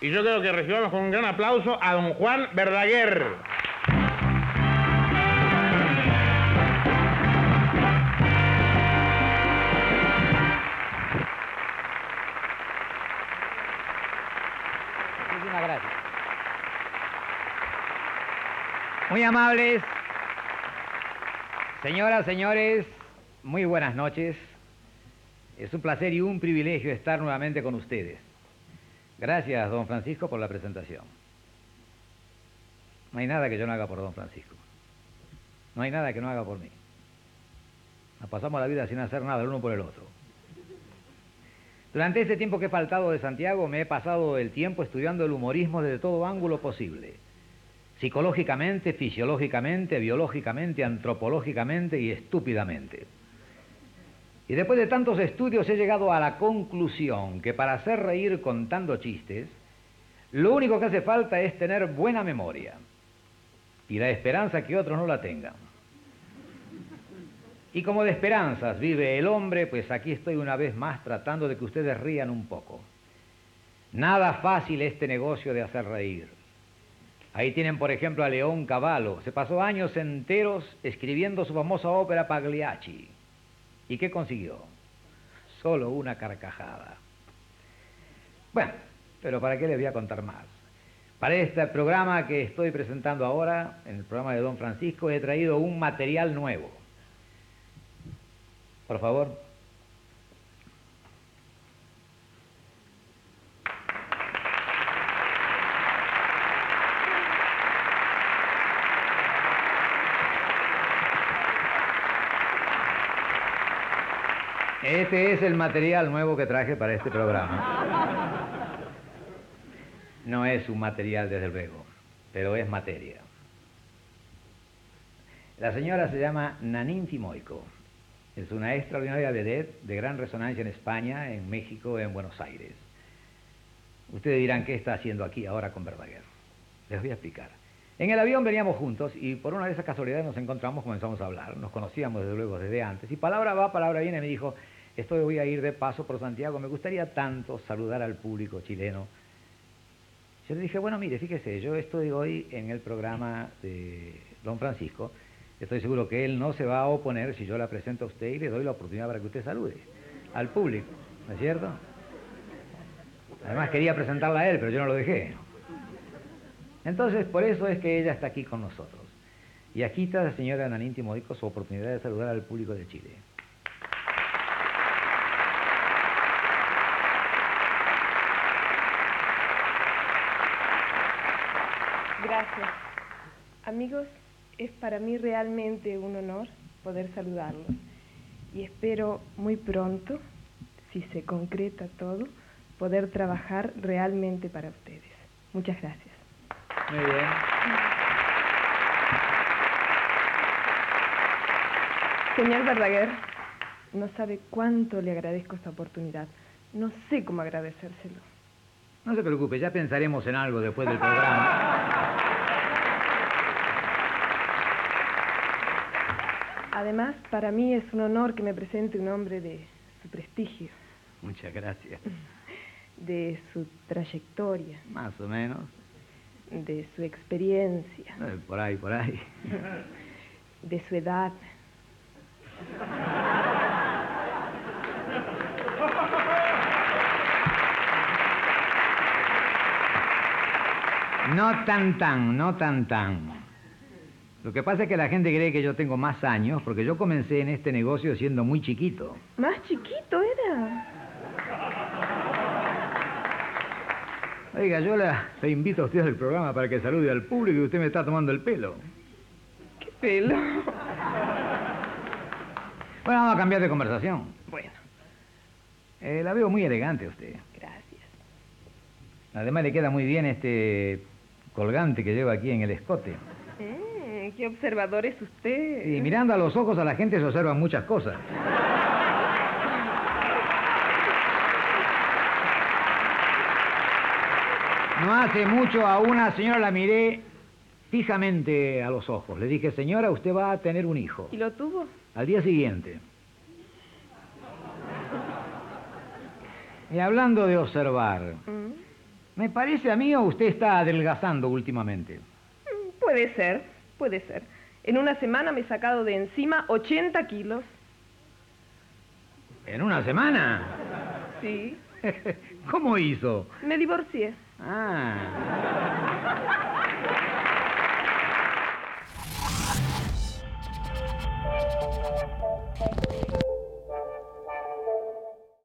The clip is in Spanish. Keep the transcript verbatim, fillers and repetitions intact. Y yo creo que recibamos con un gran aplauso a don Juan Verdaguer. Muchísimas gracias. Muy amables, señoras, señores, muy buenas noches. Es un placer y un privilegio estar nuevamente con ustedes. Gracias, don Francisco, por la presentación. No hay nada que yo no haga por don Francisco. No hay nada que no haga por mí. Nos pasamos la vida sin hacer nada el uno por el otro. Durante este tiempo que he faltado de Santiago, me he pasado el tiempo estudiando el humorismo desde todo ángulo posible. Psicológicamente, fisiológicamente, biológicamente, antropológicamente y estúpidamente. Y después de tantos estudios he llegado a la conclusión que para hacer reír contando chistes, lo único que hace falta es tener buena memoria y la esperanza que otros no la tengan. Y como de esperanzas vive el hombre, pues aquí estoy una vez más tratando de que ustedes rían un poco. Nada fácil este negocio de hacer reír. Ahí tienen, por ejemplo, a León Cavallo. Se pasó años enteros escribiendo su famosa ópera Pagliacci. ¿Y qué consiguió? Solo una carcajada. Bueno, pero ¿para qué les voy a contar más? Para este programa que estoy presentando ahora, en el programa de don Francisco, he traído un material nuevo. Por favor. Este es el material nuevo que traje para este programa. No es un material, desde luego, pero es materia. La señora se llama Nanín Timoiko. Es una extraordinaria vedette de gran resonancia en España, en México, en Buenos Aires. Ustedes dirán, ¿qué está haciendo aquí ahora con Verdaguer? Les voy a explicar. En el avión veníamos juntos y por una de esas casualidades nos encontramos, comenzamos a hablar. Nos conocíamos desde luego desde antes. Y palabra va, palabra viene. Me dijo, estoy voy a ir de paso por Santiago. Me gustaría tanto saludar al público chileno. Yo le dije, bueno, mire, fíjese, yo estoy hoy en el programa de don Francisco. Estoy seguro que él no se va a oponer si yo la presento a usted y le doy la oportunidad para que usted salude al público, ¿no es cierto? Además quería presentarla a él, pero yo no lo dejé. Entonces, por eso es que ella está aquí con nosotros. Y aquí está la señora Ana Intimo Díaz, su oportunidad de saludar al público de Chile. Gracias. Amigos, es para mí realmente un honor poder saludarlos. Y espero muy pronto, si se concreta todo, poder trabajar realmente para ustedes. Muchas gracias. Muy bien. Señor Verdaguer, no sabe cuánto le agradezco esta oportunidad. No sé cómo agradecérselo. No se preocupe, ya pensaremos en algo después del programa. Además, para mí es un honor que me presente un hombre de su prestigio. Muchas gracias. De su trayectoria. Más o menos. De su experiencia. Eh, por ahí, por ahí. De su edad. No tan tan, no tan tan. Lo que pasa es que la gente cree que yo tengo más años, porque yo comencé en este negocio siendo muy chiquito. ¿Más chiquito era? Oiga, yo la, la invito a usted al programa para que salude al público y usted me está tomando el pelo. ¿Qué pelo? Bueno, vamos a cambiar de conversación. Bueno. Eh, la veo muy elegante a usted. Gracias. Además le queda muy bien este colgante que lleva aquí en el escote. Mm, qué observador es usted. Y mirando a los ojos a la gente se observan muchas cosas. No hace mucho a una señora la miré fijamente a los ojos. Le dije, señora, usted va a tener un hijo. ¿Y lo tuvo? Al día siguiente. Y hablando de observar, ¿Mm? Me parece a mí o usted está adelgazando últimamente. Puede ser, puede ser. En una semana me he sacado de encima ochenta kilos. ¿En una semana? Sí. ¿Cómo hizo? Me divorcié. Ah.